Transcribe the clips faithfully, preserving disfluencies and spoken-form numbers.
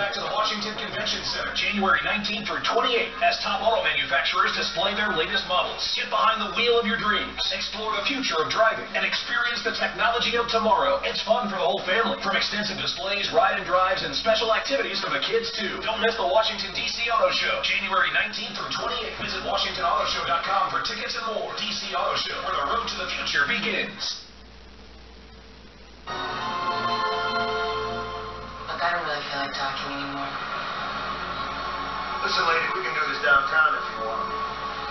back to the Washington Convention Center, January nineteenth through twenty-eighth, as top auto manufacturers display their latest models. Get behind the wheel of your dreams. Explore the future of driving and experience the technology of tomorrow. It's fun for the whole family. From extensive displays, ride and drives, and special activities for the kids, too. Don't miss the Washington, D C Auto Show, January nineteenth through twenty-eighth. Visit Washington Auto Show dot com for tickets and more. D C Auto Show, where the road to the future begins. Look, I don't really feel like talking anymore. Listen, lady, we can do this downtown if you want.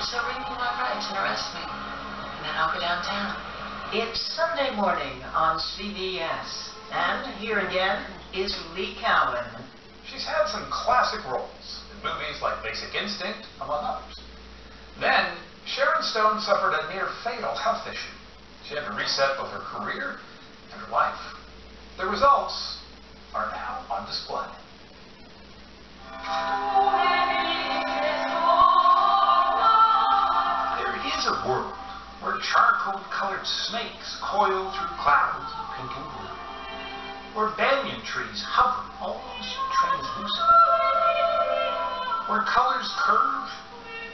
So read me my rights and arrest me, and then I'll go downtown. It's Sunday morning on C B S, and here again is Lee Cowan. She's had some classic roles in movies like Basic Instinct, among others. Then, Sharon Stone suffered a near-fatal health issue. She had to reset both her career and her life. The results are now on display. There is a world where charcoal-colored snakes coil through clouds of pink and blue, where banyan trees hover almost translucent, where colors curve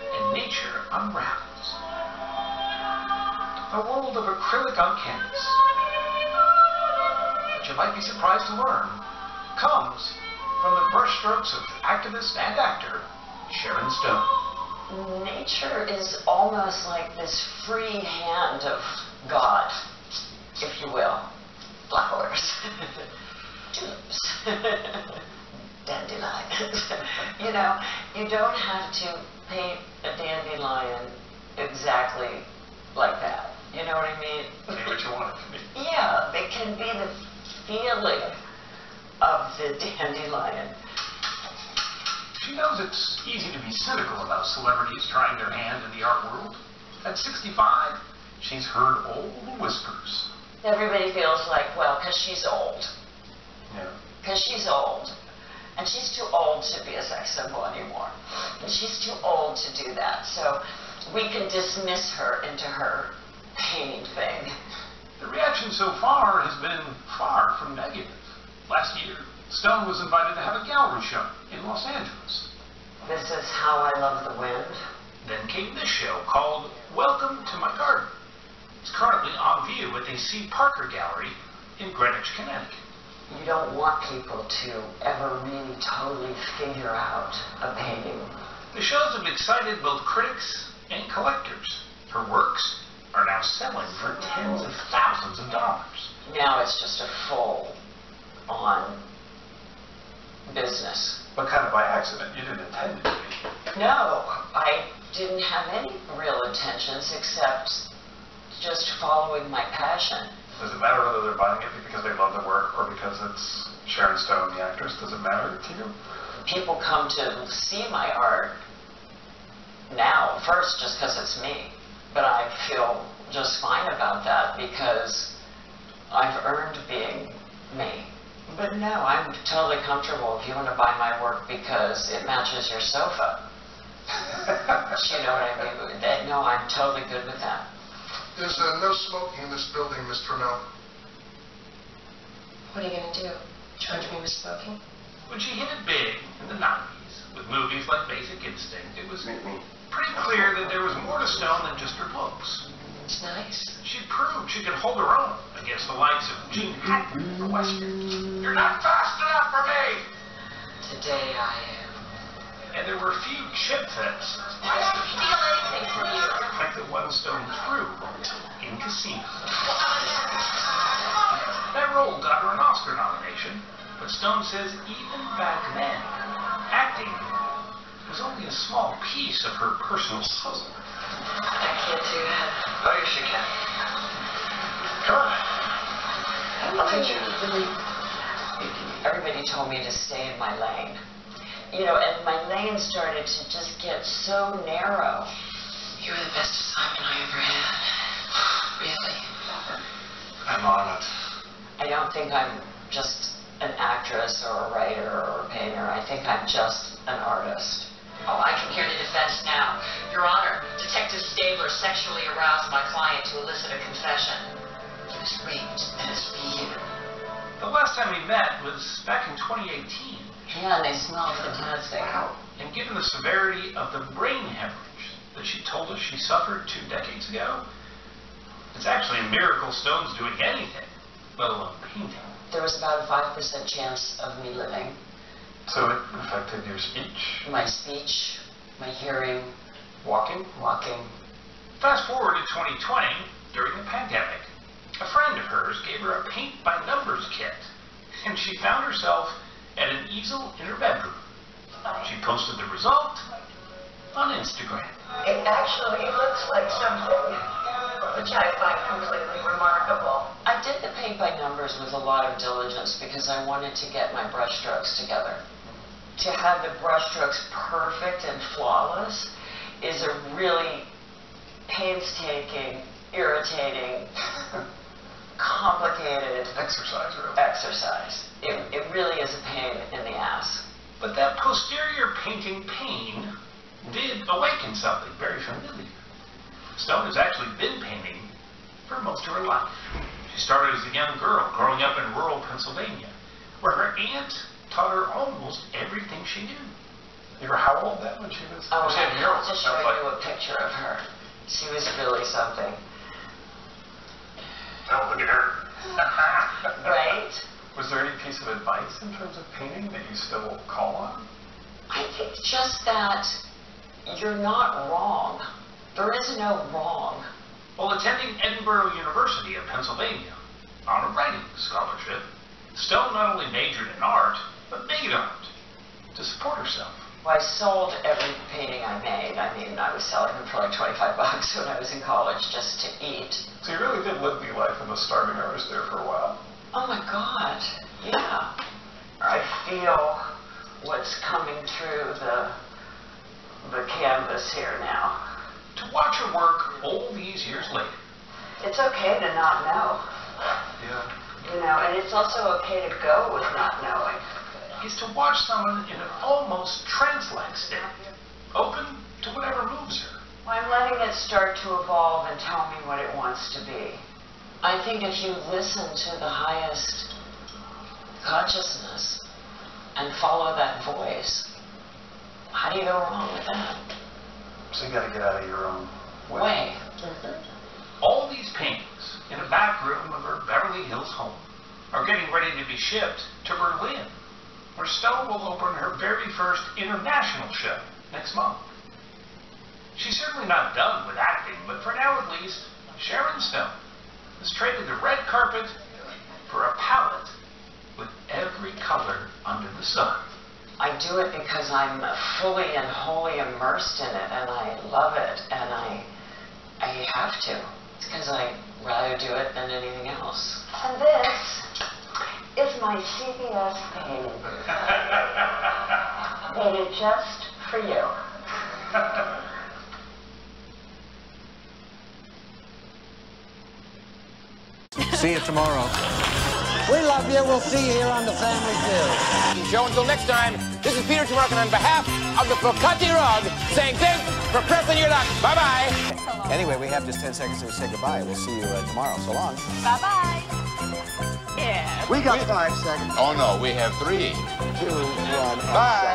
and nature unravels. A world of acrylic on canvas. You might be surprised to learn, comes from the brushstrokes of activist and actor Sharon Stone. Nature is almost like this free hand of God, if you will. Flowers, tulips, dandelions. You know, you don't have to paint a dandelion exactly like that. You know what I mean? Paint what you want. Yeah, it can be the feeling of the dandelion. She knows it's easy to be cynical about celebrities trying their hand in the art world. At sixty-five, she's heard all the whispers. Everybody feels like, well, because she's old. Yeah. Because she's old. And she's too old to be a sex symbol anymore. And she's too old to do that. So we can dismiss her into her painting thing. The reaction so far has been far from negative. Last year, Stone was invited to have a gallery show in Los Angeles. This is How I Love the Wind. Then came this show called Welcome to My Garden. It's currently on view at the C. Parker Gallery in Greenwich, Connecticut. You don't want people to ever really totally figure out a painting. The shows have excited both critics and collectors. Her works are now selling for tens of thousands of dollars. Now it's just a full-on business. But kind of by accident, you didn't intend it to be. No, I didn't have any real intentions except just following my passion. Does it matter whether they're buying it because they love the work or because it's Sharon Stone, the actress? Does it matter to you? People come to see my art now, first, just because it's me. But I feel just fine about that because I've earned being me. But no, I'm totally comfortable if you want to buy my work because it matches your sofa. You know what I mean? No, I'm totally good with that. There's uh, no smoking in this building, Miss Tremell. What are you going to do? Charge me with smoking? When she hit it big in the nineties with movies like Basic Instinct, it was pretty clear that there was more to Stone than just her books. It's nice. She proved she could hold her own against the likes of Jean Hagen or Western. You're not fast enough for me! Today I am. And there were a few chip fits. I don't feel anything for you. Like the one Stone threw in Casino. That role got her an Oscar nomination, but Stone says even back then, acting was only a small piece of her personal puzzle. I can't do that. Oh, yes, you can. Come on. I'll teach you. Everybody told me to stay in my lane. You know, and my lane started to just get so narrow. You were the best assignment I ever had. Really. I'm on it. I don't think I'm just an actress or a writer or a painter. I think I'm just an artist. Oh, I can hear the defense now. Your Honor, Detective Stabler sexually aroused my client to elicit a confession. He was raped and is being The last time we met was back in twenty eighteen. Yeah, they smell fantastic. Wow. And given the severity of the brain hemorrhage that she told us she suffered two decades ago, it's actually a miracle Stone's doing anything, let alone painting. There was about a five percent chance of me living. So it affected your speech? My speech, my hearing. Walking? Walking. Fast forward to twenty twenty, during the pandemic, a friend of hers gave her a paint-by-numbers kit, and she found herself at an easel in her bedroom. She posted the result on Instagram. It actually looks like something which I find completely remarkable. I did the paint-by-numbers with a lot of diligence because I wanted to get my brushstrokes together. To have the brushstrokes perfect and flawless is a really painstaking, irritating, complicated exercise. Really. Exercise. It, it really is a pain in the ass. But that posterior painting pain did awaken something very familiar. Stone has actually been painting for most of her life. She started as a young girl growing up in rural Pennsylvania, where her aunt taught her almost everything she knew. You were how old then when she was? Oh, she had murals. I'll show you a picture of her. She was really something. Oh, look at her. Right? Was there any piece of advice in terms of painting that you still call on? I think just that you're not wrong. There is no wrong. While attending Edinburgh University of Pennsylvania on a writing scholarship, Stone not only majored in art, but made art to support herself. I sold every painting I made. I mean, I was selling them for like twenty-five bucks when I was in college just to eat. So you really did live the life of a starving artist there for a while. Oh my God, yeah. I feel what's coming through the, the canvas here now. To watch her work all these years later. It's okay to not know. Yeah. You know, and it's also okay to go with not knowing. Is to watch someone in an almost trance-like state, open to whatever moves her. Well, I'm letting it start to evolve and tell me what it wants to be. I think if you listen to the highest consciousness and follow that voice, how do you go wrong with that? So you got to get out of your own way. way. Mm-hmm. All these paintings in a back room of her Beverly Hills home are getting ready to be shipped to Berlin, where Stone will open her very first international show next month. She's certainly not done with acting, but for now at least, Sharon Stone has traded the red carpet for a palette with every color under the sun. I do it because I'm fully and wholly immersed in it, and I love it, and I, I have to. It's because I'd rather do it than anything else. And this is my C B S painting. Made it just for you. See you tomorrow. We love you. We'll see you here on the Family Field. Joe, until next time, this is Peter Tamarkin on behalf of the Pocati Rog saying thanks for pressing your luck. Bye-bye. Anyway, we have just ten seconds to say goodbye. We'll see you uh, tomorrow. So long. Bye-bye. Yeah. We got we, five seconds. Oh, no, we have three. Two, one, bye.